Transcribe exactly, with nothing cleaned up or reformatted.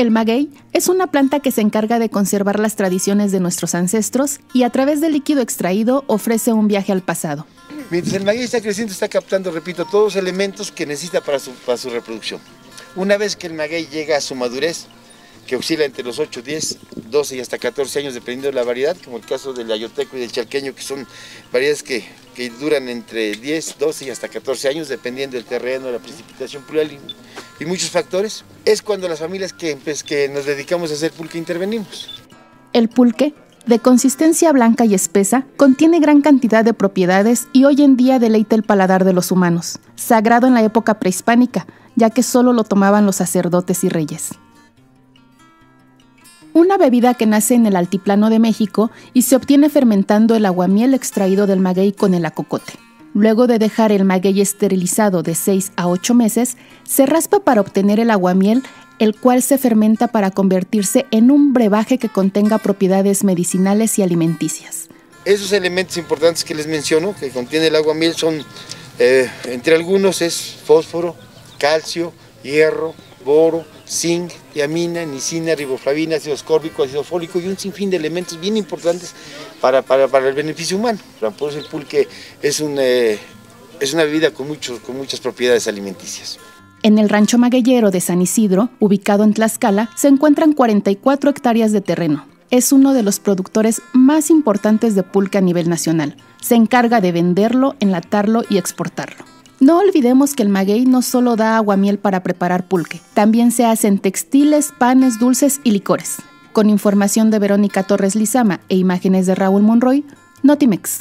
El maguey es una planta que se encarga de conservar las tradiciones de nuestros ancestros y a través del líquido extraído ofrece un viaje al pasado. Mientras el maguey está creciendo, está captando, repito, todos los elementos que necesita para su, para su reproducción. Una vez que el maguey llega a su madurez, que oscila entre los ocho, diez, doce y hasta catorce años, dependiendo de la variedad, como el caso del ayoteco y del chalqueño, que son variedades que, que duran entre diez, doce y hasta catorce años, dependiendo del terreno, la precipitación pluvial y, y muchos factores, es cuando las familias que, pues, que nos dedicamos a hacer pulque intervenimos. El pulque, de consistencia blanca y espesa, contiene gran cantidad de propiedades y hoy en día deleita el paladar de los humanos, sagrado en la época prehispánica, ya que solo lo tomaban los sacerdotes y reyes. Una bebida que nace en el altiplano de México y se obtiene fermentando el aguamiel extraído del maguey con el acocote. Luego de dejar el maguey esterilizado de seis a ocho meses, se raspa para obtener el aguamiel, el cual se fermenta para convertirse en un brebaje que contenga propiedades medicinales y alimenticias. Esos elementos importantes que les menciono, que contiene el aguamiel, son, eh, entre algunos, es fósforo, calcio, hierro, boro, zinc, tiamina, nicina, riboflavina, ácido ascórbico, ácido fólico y un sinfín de elementos bien importantes para, para, para el beneficio humano. Por eso el pulque es, un, eh, es una bebida con, mucho, con muchas propiedades alimenticias. En el rancho magueyero de San Isidro, ubicado en Tlaxcala, se encuentran cuarenta y cuatro hectáreas de terreno. Es uno de los productores más importantes de pulque a nivel nacional. Se encarga de venderlo, enlatarlo y exportarlo. No olvidemos que el maguey no solo da aguamiel para preparar pulque, también se hacen textiles, panes, dulces y licores. Con información de Verónica Torres Lizama e imágenes de Raúl Monroy, Notimex.